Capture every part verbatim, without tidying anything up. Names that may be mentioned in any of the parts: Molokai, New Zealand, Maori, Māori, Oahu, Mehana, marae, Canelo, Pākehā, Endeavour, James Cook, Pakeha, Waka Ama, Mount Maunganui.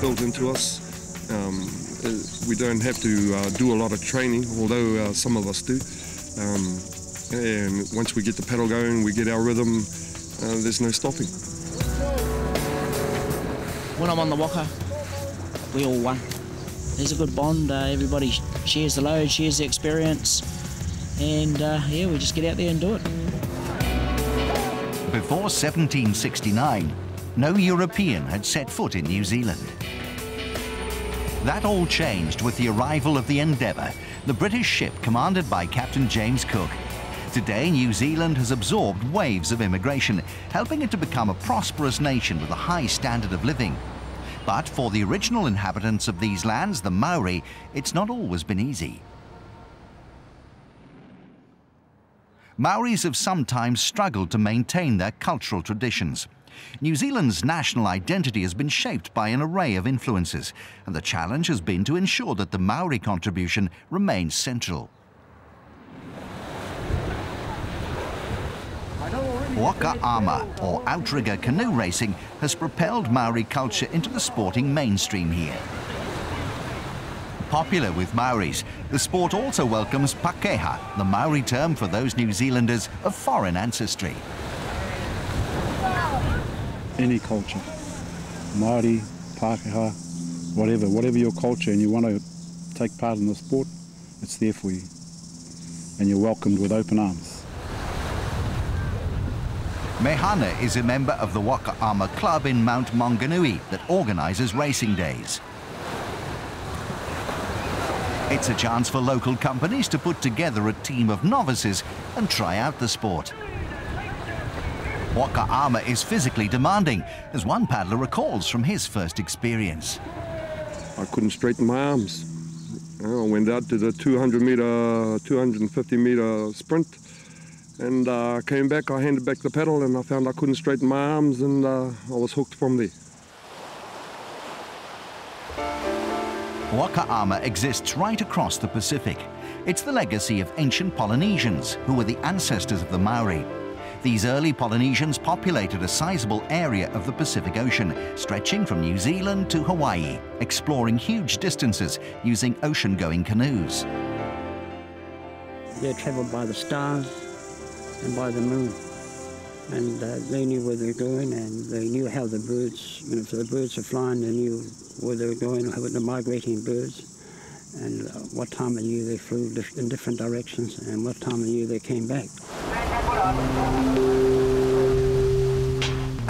built into us. Um, we don't have to uh, do a lot of training, although uh, some of us do. Um, and once we get the paddle going, we get our rhythm, uh, there's no stopping. When I'm on the waka, we all one. There's a good bond, uh, everybody shares the load, shares the experience, and uh, yeah, we just get out there and do it. Before seventeen sixty-nine, no European had set foot in New Zealand. That all changed with the arrival of the Endeavour, the British ship commanded by Captain James Cook. Today, New Zealand has absorbed waves of immigration, helping it to become a prosperous nation with a high standard of living. But for the original inhabitants of these lands, the Maori, it's not always been easy. Maoris have sometimes struggled to maintain their cultural traditions. New Zealand's national identity has been shaped by an array of influences, and the challenge has been to ensure that the Maori contribution remains central. Waka Ama, or outrigger canoe racing, has propelled Maori culture into the sporting mainstream here. Popular with Maoris, the sport also welcomes Pakeha, the Maori term for those New Zealanders of foreign ancestry. Any culture, Māori, Pākehā, whatever, whatever your culture, and you want to take part in the sport, it's there for you. And you're welcomed with open arms. Mehana is a member of the Waka Ama Club in Mount Maunganui that organises racing days. It's a chance for local companies to put together a team of novices and try out the sport. Waka Ama is physically demanding, as one paddler recalls from his first experience. I couldn't straighten my arms. I went out to the two hundred metre, two hundred fifty metre sprint, and uh, came back, I handed back the paddle, and I found I couldn't straighten my arms, and uh, I was hooked from there. Waka Ama exists right across the Pacific. It's the legacy of ancient Polynesians, who were the ancestors of the Maori. These early Polynesians populated a sizable area of the Pacific Ocean, stretching from New Zealand to Hawaii, exploring huge distances using ocean-going canoes. They travelled by the stars and by the moon, and uh, they knew where they were going, and they knew how the birds, you know, if the birds were flying, they knew where they were going, how the migrating birds, and uh, what time of year they flew in different directions, and what time of year they came back.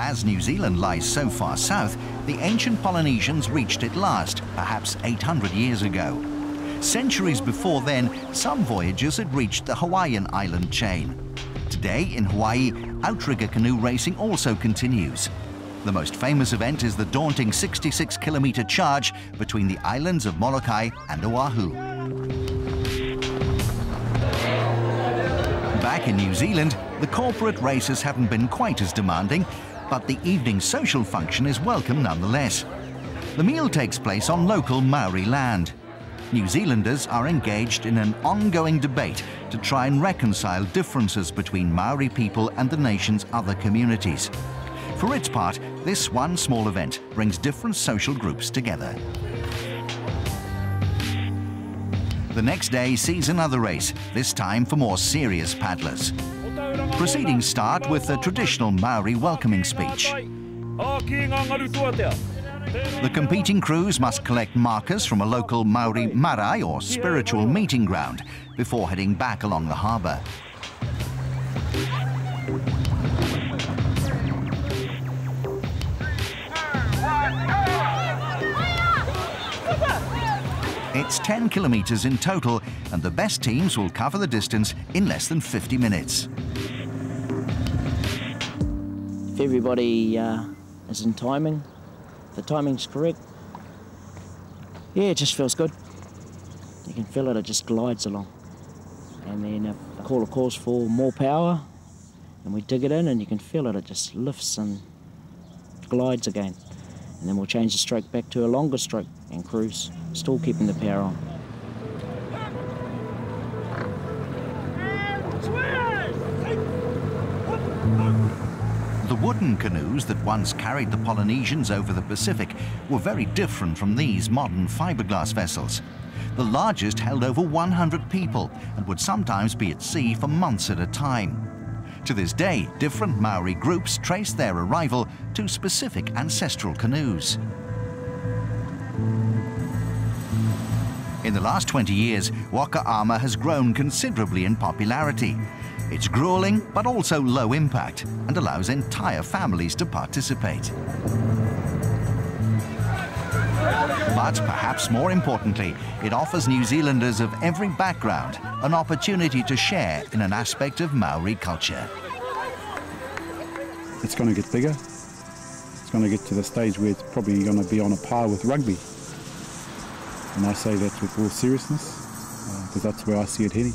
As New Zealand lies so far south, the ancient Polynesians reached it last, perhaps eight hundred years ago. Centuries before then, some voyagers had reached the Hawaiian island chain. Today, in Hawaii, outrigger canoe racing also continues. The most famous event is the daunting sixty-six kilometre charge between the islands of Molokai and Oahu. Back in New Zealand, the corporate races haven't been quite as demanding, but the evening social function is welcome nonetheless. The meal takes place on local Maori land. New Zealanders are engaged in an ongoing debate to try and reconcile differences between Maori people and the nation's other communities. For its part, this one small event brings different social groups together. The next day sees another race, this time for more serious paddlers. Proceedings start with the traditional Maori welcoming speech. The competing crews must collect markers from a local Maori marae, or spiritual meeting ground, before heading back along the harbour. It's ten kilometres in total, and the best teams will cover the distance in less than fifty minutes. If everybody uh, is in timing, the timing's correct, yeah, it just feels good. You can feel it, it just glides along. And then if the caller calls for more power, and we dig it in, and you can feel it, it just lifts and glides again. And then we'll change the stroke back to a longer stroke and cruise, still keeping the power on. The wood wooden canoes that once carried the Polynesians over the Pacific were very different from these modern fiberglass vessels. The largest held over one hundred people and would sometimes be at sea for months at a time. To this day, different Maori groups trace their arrival to specific ancestral canoes. In the last twenty years, Waka Ama has grown considerably in popularity. It's grueling, but also low impact, and allows entire families to participate. But perhaps more importantly, it offers New Zealanders of every background an opportunity to share in an aspect of Maori culture. It's going to get bigger. It's going to get to the stage where it's probably going to be on a par with rugby. And I say that with all seriousness, because uh, that's where I see it heading.